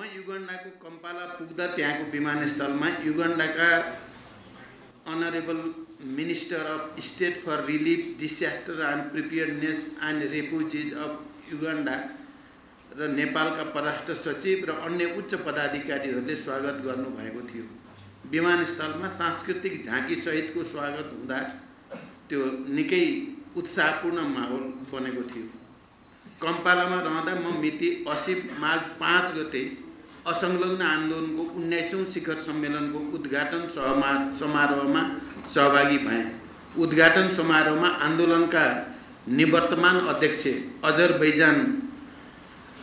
म युगान्डा को कम्पाला पुग्दा त्यहाँको विमानस्थलमा युगान्डाका honourable minister of state for relief disaster and preparedness and refugees of Uganda र नेपालका परराष्ट्र सचिव र अन्य उच्च पदाधिकारीहरूले स्वागत गर्नुभएको थियो। विमानस्थलमा सांस्कृतिक झाँकी सहितको स्वागत हुँदा त्यो निकै उत्साहपूर्ण माहौल बनेको थियो। कम्पालामा रहँदा म मिति 80 मार्च 5 गते असंलग्न आन्दोलनको 19औं शिखर सम्मेलनको उद्घाटन समारोहमा सहभागी भएँ। उद्घाटन समारोहमा आन्दोलनका निवर्तमान अध्यक्ष अजरबैजान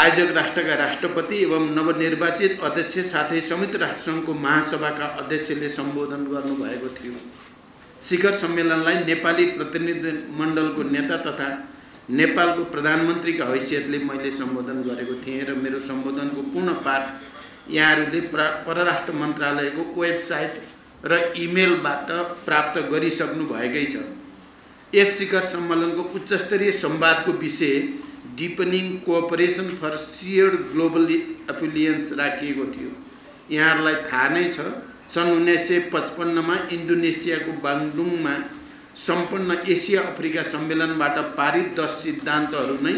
आयोजक राष्ट्रका राष्ट्रपति एवं नवनिर्वाचित अध्यक्ष साथै संयुक्त राष्ट्रसङ्घको महासभाका अध्यक्षले सम्बोधन गर्नुभएको थियो। शिखर सम्मेलनलाई नेपाली प्रतिनिधि मण्डलको नेता तथा नेपालको प्रधानमन्त्रीका हैसियतले मैले सम्बोधन गरेको थिएँ र मेरो सम्बोधनको पूर्ण पाठ यहाँहरूले परराष्ट्र मन्त्रालयको वेबसाइट र इमेलबाट प्राप्त गरिसक्नु भएकै छ। यस शिखर सम्मेलनको उच्चस्तरीय संवादको विषय deepening cooperation for shared global affluence राखिएको थियो। यहाँहरूलाई थाहा नै छ, सन् 1955 मा इन्डोनेसियाको बान्डुङमा सम्पन्न एशिया अफ्रिका सम्मेलनबाट पारित 10 सिद्धान्तहरू नै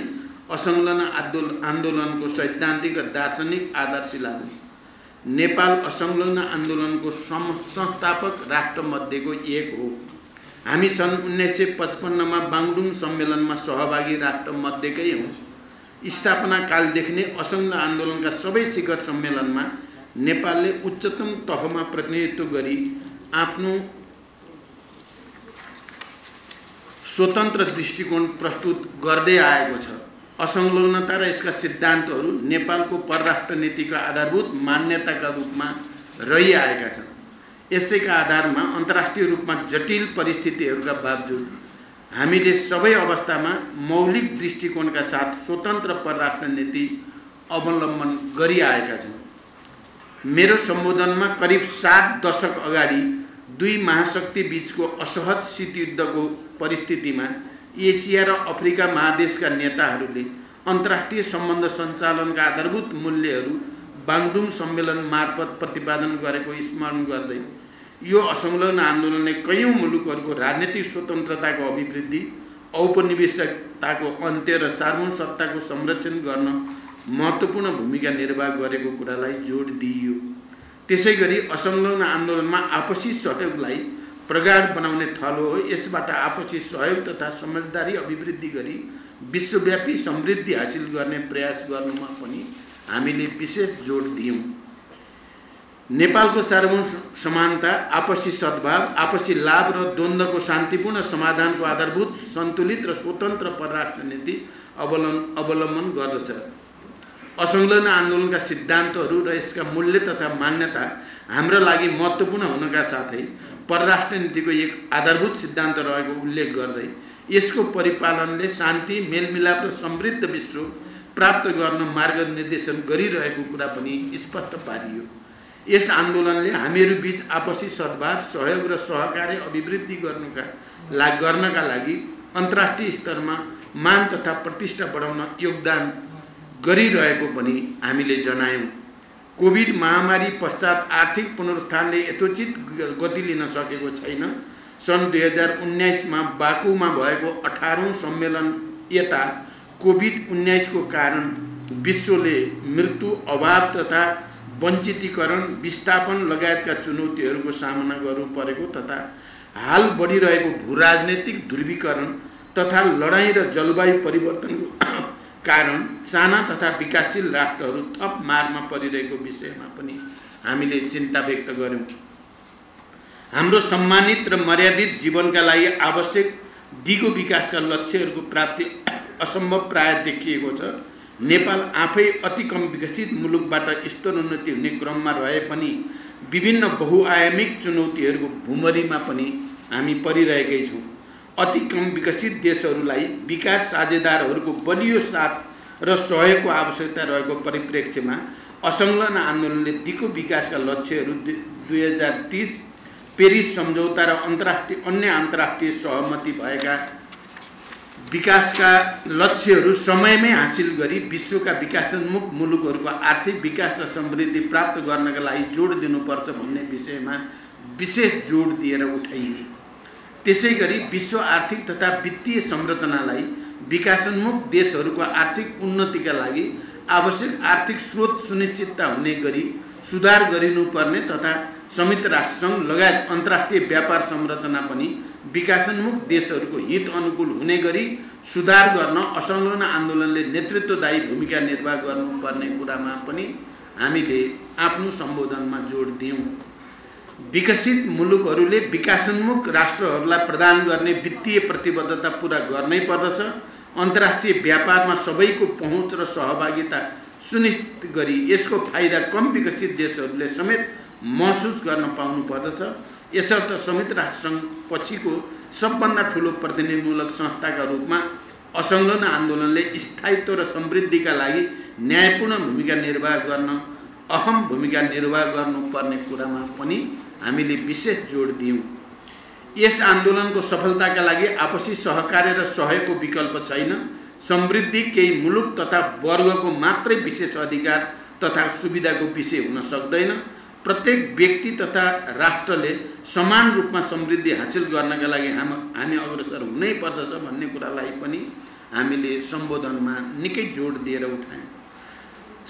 असंलग्न आन्दोलनको सैद्धान्तिक र दार्शनिक आधारशिला हुन्। नेपाल असंलग्न आन्दोलनको संस्थापक राष्ट्रमध्येको एक हो। हामी सन् 1955 मा बाङ्डुङ सम्मेलनमा सहभागी राष्ट्रमध्येकै हौँ। स्थापना कालदेखि नै असंलग्न आन्दोलनका सबै शिखर सम्मेलनमा नेपालले उच्चतम तहमा प्रतिनिधित्व गरी आफ्नो स्वतन्त्र दृष्टिकोण प्रस्तुत गर्दै आएको छ। असंलग्नता र यसका सिद्धान्तहरू नेपालको परराष्ट्र नीतिका आधारभूत मान्यताका रूपमा रहिआएका छन्। यसैका आधारमा अन्तर्राष्ट्रिय रूपमा जटिल परिस्थितिहरूका बावजुद हामीले सबै अवस्थामा मौलिक दृष्टिकोणका साथ स्वतन्त्र परराष्ट्र नीति अवलम्बन गरिआएका छौँ। मेरो सम्बोधनमा करिब 7 दशक अगाडि दुई महाशक्ति बीचको असहज शीतयुद्धको परिस्थितिमा एशिया र अफ्रिका महादेशका नेताहरूले अन्तर्राष्ट्रिय सम्बन्ध सञ्चालनका आधारभूत मूल्यहरू बाङ्डुङ सम्मेलन मार्फत प्रतिपादन गरेको स्मरण गर्दै यो असंलग्न आन्दोलनले कयौं मुलुकहरूको राजनीतिक स्वतन्त्रताको अभिवृद्धि, औपनिवेशिकताको अन्त्य र सार्वभौमसत्ताको संरक्षण गर्न महत्त्वपूर्ण भूमिका निर्वाह गरेको कुरालाई जोड दिइयो। त्यसैगरी असंलग्न आन्दोलनमा आपसी सहयोगलाई प्रगाढ बनाउने थलो हो। यसबाट आपसी सहयोग तथा समझदारी अभिवृद्धि गरी विश्वव्यापी समृद्धि हासिल गर्ने प्रयास गर्नुमा पनि हामीले विशेष जोड दियौँ। नेपालको सार्वभौम समानता, आपसी सद्भाव, आपसी लाभ र द्वन्द्वको शान्तिपूर्ण समाधानको आधारभूत सन्तुलित र स्वतन्त्र परराष्ट्र नीति अवलम्बन गर्दछ। असंलग्न आन्दोलनका सिद्धान्तहरू र यसका मूल्य तथा मान्यता हाम्रा लागि महत्त्वपूर्ण हुनका साथै परराष्ट्र नीतिको एक आधारभूत सिद्धान्त रहेको उल्लेख गर्दै यसको परिपालनले शान्ति, मेलमिलाप र समृद्ध विश्व प्राप्त गर्न मार्गनिर्देशन गरिरहेको कुरा पनि स्पष्ट पारियो। यस आन्दोलनले हामीहरूबीच आपसी सद्भाव, सहयोग र सहकार्य अभिवृद्धि गर्नका लागि अन्तर्राष्ट्रिय स्तरमा मान तथा प्रतिष्ठा बढाउन योगदान गरिरहेको पनि हामीले जनायौँ। कोभिड महामारी पश्चात आर्थिक पुनरुत्थानले यथोचित गति लिन सकेको छैन। सन् 2019 मा बाकुमा भएको 18औं सम्मेलन यता कोभिड-19को कारण विश्वले मृत्यु, अभाव तथा वञ्चितीकरण, विस्थापन लगायतका चुनौतीहरूको सामना गर्नु परेको तथा हाल बढिरहेको भूराजनीतिक ध्रुवीकरण तथा लडाईँ र जलवायु परिवर्तनको कारण साना तथा विकासशील राष्ट्रहरू थप मारमा परिरहेको विषयमा पनि हामीले चिन्ता व्यक्त गर्यौँ। हाम्रो सम्मानित र मर्यादित जीवनका लागि आवश्यक दिगो विकासका लक्ष्यहरूको प्राप्ति असम्भव प्राय देखिएको छ। नेपाल आफै अति कम विकसित मुलुकबाट स्तरोन्नति हुने क्रममा रहे पनि विभिन्न बहुआयामिक चुनौतीहरूको भुमरीमा पनि हामी परिरहेकै छौँ। अति कम विकसित देशहरूलाई विकास साझेदारहरूको बलियो साथ र सहयोगको आवश्यकता रहेको परिप्रेक्ष्यमा असंलग्न आन्दोलनले दिगो विकासका लक्ष्यहरू 2030 पेरिस सम्झौता र अन्य अन्तर्राष्ट्रिय सहमति भएका विकास का लक्ष्य समयमें हासिल करी विश्व का विकासोन्मुख मूलुक को आर्थिक विकास और समृद्धि प्राप्त करना का लागि जोड़ दिनुपर्छ भन्ने विषय में विशेष जोड़ दिए उठाइए। त्यसैगरी विश्व आर्थिक तथा वित्तीय संरचनालाई विकासोन्मुख देशहरूको आर्थिक उन्नतिका लागि आवश्यक आर्थिक स्रोत सुनिश्चितता हुने गरी सुधार गरिनुपर्ने तथा संयुक्त राष्ट्रसंघ लगायत अन्तर्राष्ट्रिय व्यापार संरचना पनि विकासोन्मुख देशहरूको हित अनुकूल हुने गरी सुधार गर्न असंलग्न आन्दोलनले नेतृत्वदायी भूमिका निर्वाह गर्नुपर्ने कुरामा पनि हामीले आफ्नो सम्बोधनमा जोड़ दियौं। विकसित मुलुकहरूले विकासोन्मुख राष्ट्रहरूलाई प्रदान गर्ने वित्तीय प्रतिबद्धता पूरा गर्नै पर्दछ। अन्तर्राष्ट्रिय व्यापारमा सबैको पहुँच र सहभागिता सुनिश्चित गरी यसको फाइदा कम विकसित देशहरूले समेत महसुस गर्न पाउनु पर्दछ। यसर्थ संयुक्त राष्ट्रसंघ पछिको सबभन्दा ठूलो प्रतिनिधिमूलक संस्थाका रूपमा असंलग्न आन्दोलनले स्थायित्व र समृद्धिका लागि न्यायपूर्ण भूमिका निर्वाह गर्न अहम भूमिका निर्वाह गर्नुपर्ने कुरामा पनि हामीले विशेष जोड़ दियौं। यस आन्दोलनको सफलताका लागि आपसी सहकार्य र सहयोगको विकल्प छैन। समृद्धि केही मुलुक तथा वर्गको मात्रै विशेष अधिकार तथा सुविधाको विषय हुन सक्दैन। प्रत्येक व्यक्ति तथा राष्ट्रले समान रूपमा समृद्धि हासिल गर्नका लागि हामी अग्रसर हुनै पर्दछ भन्ने कुरालाई पनि हामीले सम्बोधनमा निकै जोड़ दिएर उठायौं।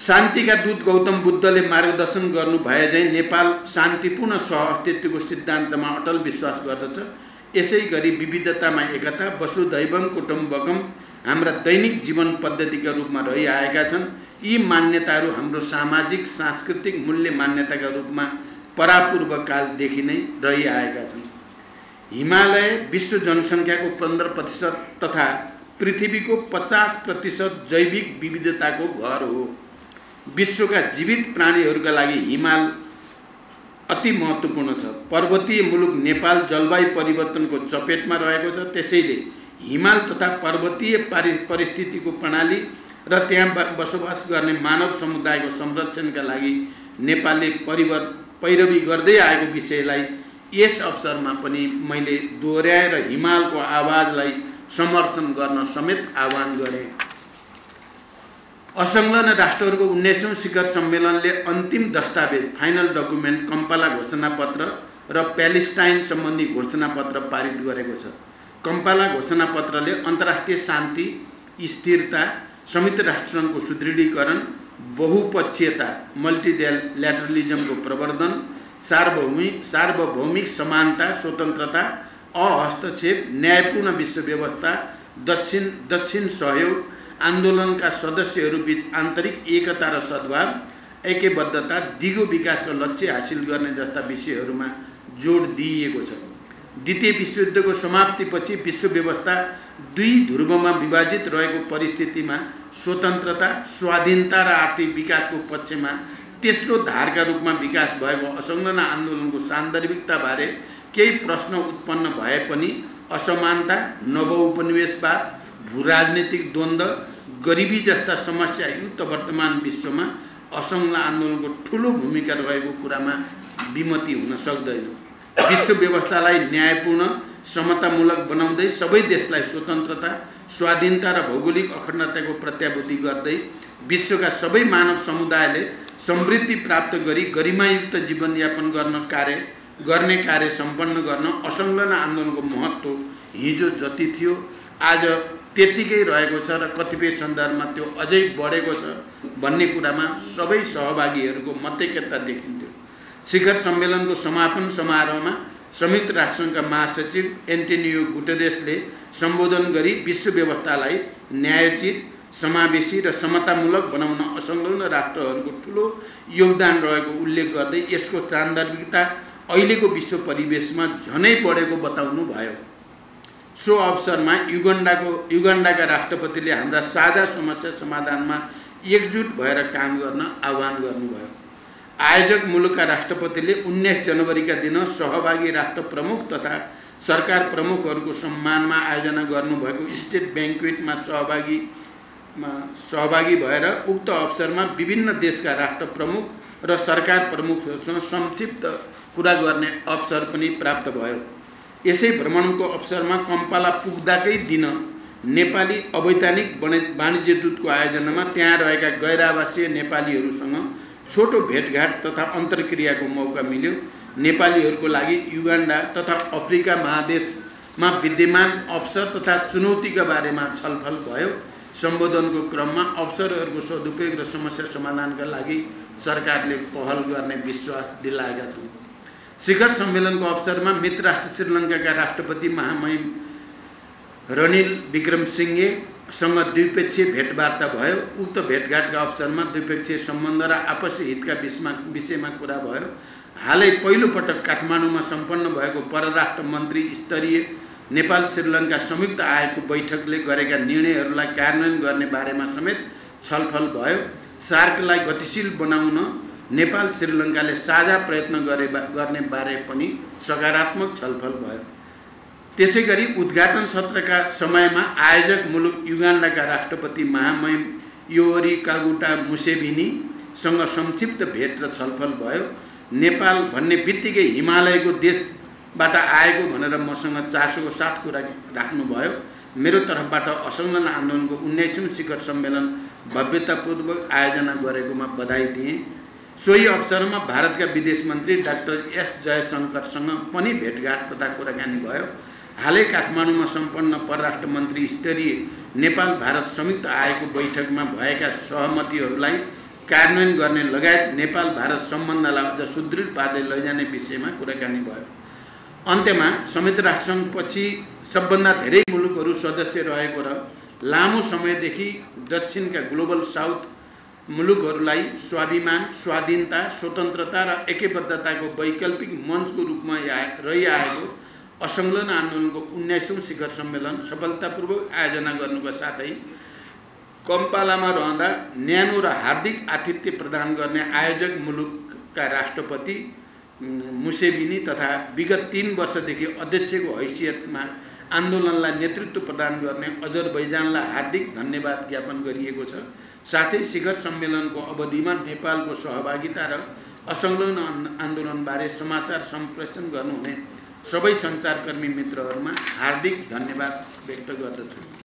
शांति का दूत गौतम बुद्धले मार्गदर्शन गर्नु भए झैं नेपाल शान्तिपूर्ण सहअस्तित्वको सिद्धान्तमा अटल विश्वास गर्दछ। यसैगरी विविधतामा एकता वसुधैवम कुटुम्बकम हाम्रा दैनिक जीवन पद्धतिका रूपमा रहिआएका छन्। यी मान्यताहरू हाम्रो सामाजिक सांस्कृतिक मूल्य मान्यताका रूपमा परापूर्व कालदेखि नै रहिआएका छन्। हिमालय विश्व जनसङ्ख्याको 15% तथा पृथ्वीको 50% जैविक विविधताको घर हो। विश्व का जीवित प्राणीहरूका लागि हिमाल अति महत्त्वपूर्ण छ। पर्वतीय मुलुक नेपाल जलवायु परिवर्तन को चपेट में रहेको छ। त्यसैले हिमाल तथा पर्वतीय परिस्थितिको प्रणाली र त्यहाँ बसोबास गर्ने मानव समुदाय को संरक्षण का लागि नेपालले पैरवी गर्दै आएको विषयलाई यस अवसर में पनि मैले दोहोर्याएर हिमाल को आवाजलाई समर्थन गर्न समेत आह्वान गरे। असंलग्न राष्ट्रहरूको 19औं शिखर सम्मेलनले अन्तिम दस्तावेज फाइनल डकुमेन्ट कम्पाला घोषणापत्र र प्यालेस्टाइन सम्बन्धी घोषणापत्र पारित गरेको छ। कम्पाला घोषणापत्रले अन्तर्राष्ट्रिय शान्ति स्थिरता संयुक्त राष्ट्रसंघको सुदृढीकरण बहुपक्षीयता मल्टिल्याटरलिज्मको प्रवर्धन सार्वभौमिक समानता स्वतन्त्रता अहस्तक्षेप न्यायपूर्ण विश्व व्यवस्था दक्षिण सहयोग आंदोलन का सदस्यहरूबीच आंतरिक एकता र सद्भाव ऐक्यबद्धता दिगो विकास का लक्ष्य हासिल करने जस्ता विषयहरूमा जोड़ दिएको छ। द्वितीय विश्वयुद्ध को समाप्तिपछि विश्व व्यवस्था दुई ध्रुवमा विभाजित रहेको परिस्थितिमा स्वतन्त्रता स्वाधीनता र आर्थिक विकास को पक्षमा तेस्रो धार का रूपमा विकास भएको असंलग्न आंदोलन को सान्दर्भिकता बारे केही प्रश्न उत्पन्न भए पनि असमानता नवउपनिवेशवाद भूराजनीतिक द्वन्द्व गरीबी जस्ता समस्या युक्त वर्तमान विश्व में असंलग्न आंदोलन को ठूलो भूमिका रहेको कुरामा विमति हुन सक्दैन। विश्व व्यवस्थालाई न्यायपूर्ण समतामूलक बनाउँदै सबै देशलाई स्वतन्त्रता स्वाधीनता र भौगोलिक अखण्डता को प्रत्याभूति गर्दै विश्वका सबै मानव समुदायले समृद्धि प्राप्त गरी गरिमायुक्त जीवनयापन गर्ने कार्य सम्पन्न गर्न असंलग्न आंदोलन को महत्त्व हिजो जति थियो आज त्यतिकै रहेको छ र कतिपय सन्दर्भमा त्यो अझै बढेको छ भन्ने कुरामा सबै सहभागीहरूको मतैक्यता देखिन्थ्यो। शिखर सम्मेलनको समापन समारोहमा संयुक्त राष्ट्रसङ्घका महासचिव एन्टोनियो गुटेरेसले सम्बोधन गरी विश्व व्यवस्थालाई न्यायोचित समावेशी र समतामूलक बनाउन असंलग्न राष्ट्रहरूको ठूलो योगदान रहेको उल्लेख गर्दै यसको सान्दर्भिकता अहिलेको विश्व परिवेशमा झनै बढेको बताउनु भयो। सो अवसर में युगान्डाका राष्ट्रपतिले हाम्रा साझा समस्या समाधान में एकजुट भएर काम गर्न आह्वान गर्नुभयो। आयोजक मुलुक का राष्ट्रपतिले 19 जनवरी का दिन सहभागी राष्ट्र प्रमुख तथा सरकार प्रमुखहरूको सम्मान में आयोजना गर्नुभएको स्टेट बैंक्वेट में सहभागी भएर उक्त अवसर में विभिन्न देश का राष्ट्र प्रमुख र सरकार प्रमुखसँग संक्षिप्त कुरा गर्ने अवसर पनि प्राप्त भयो। यसै भ्रमणको अवसरमा कम्पाला पुग्दाकै दिन नेपाली अवैतनिक वाणिज्य दूत को आयोजना में त्यहाँ रहेका गैरावासीय नेपालीहरूसँग छोटो भेटघाट तथा अन्तर्क्रिया को मौका मिल्यो। नेपालीहरूको लागि युगान्डा तथा अफ्रिका महादेश में विद्यमान अवसर तथा चुनौती का बारे में छलफल भयो। संबोधन को क्रम में अवसरहरूको सदुपयोग र समस्या समाधान का लागि सरकारले पहल गर्ने विश्वास दिलाएका छन्। शिखर सम्मेलन को अवसर में मित्र राष्ट्र श्रीलंका का राष्ट्रपति महामहिम रनिल विक्रमसिंहे सँग द्विपक्षीय भेटवार्ता भयो। उक्त भेटघाट का अवसर में द्विपक्षीय संबंध र आपसी हित का विषय में कुरा भयो। हालै पहिलो पटक काठमाडौं में संपन्न भएको परराष्ट्र मंत्री स्तरीय नेपाल श्रीलंका संयुक्त आयोगको बैठकले गरेका निर्णयहरूलाई कार्यान्वयन गर्ने बारेमा समेत छलफल भयो। सार्कलाई गतिशील बनाउन नेपाल श्रीलंकाले साझा प्रयत्न गर्ने बारे पनि सकारात्मक छलफल भयो। त्यसैगरी उद्घाटन सत्र का समय में आयोजक मुलुक युगान्डा का राष्ट्रपति महामहिम योवरी कागुटा मुसेभिनी सँग संक्षिप्त भेट र छलफल भयो। नेपाल भन्ने बित्तिकै हिमालयको देशबाट आएको भनेर मसँग चासोको साथ कुरा राख्नुभयो। मेरो तर्फबाट असंलग्न आन्दोलनको 19औं शिखर सम्मेलन भव्यतापूर्वक आयोजना गरेकोमा बधाई दिएँ। सोही अवसरमा भारतका विदेश मन्त्री डाक्टर एस जयशंकरसँग पनि भेटघाट तथा कुराकानी भयो। हालै काठमाडौँमा सम्पन्न परराष्ट्र मन्त्री स्तरीय नेपाल भारत संयुक्त आयोगको बैठकमा भएका सहमतिहरूलाई कार्यान्वयन गर्ने लगायत नेपाल भारत सम्बन्धलाई अझ सुदृढ पार्दै लैजाने विषयमा कुराकानी भयो। अन्त्यमा संयुक्त राष्ट्रसङ्घपछि सबभन्दा धेरै मुलुकहरू सदस्य रहेको र लामो समयदेखि दक्षिणका ग्लोबल साउथ मुलुकहरूलाई स्वाभिमान, स्वाधीनता, स्वतन्त्रता र एकबद्धताको वैकल्पिक मञ्चको रूपमा रहिआएको असंलग्न आन्दोलनको 19औं शिखर सम्मेलन सफलतापूर्वक आयोजना गर्नुका साथै कम्पालामा रहँदा न्यानो र हार्दिक आतिथ्य प्रदान गर्ने आयोजक मुलुकका राष्ट्रपति मुसेभिनी तथा विगत 3 वर्षदेखि अध्यक्षको हैसियतमा आन्दोलनलाई नेतृत्व प्रदान गर्ने अजरबैजानलाई हार्दिक धन्यवाद ज्ञापन गरिएको छ। साथै शिखर सम्मेलनको अवधिमा नेपालको सहभागिता र असंलग्न आन्दोलनबारे समाचार सम्प्रेषण गर्नुहुने सबै सञ्चारकर्मी मित्रहरूमा हार्दिक धन्यवाद व्यक्त गर्दछु।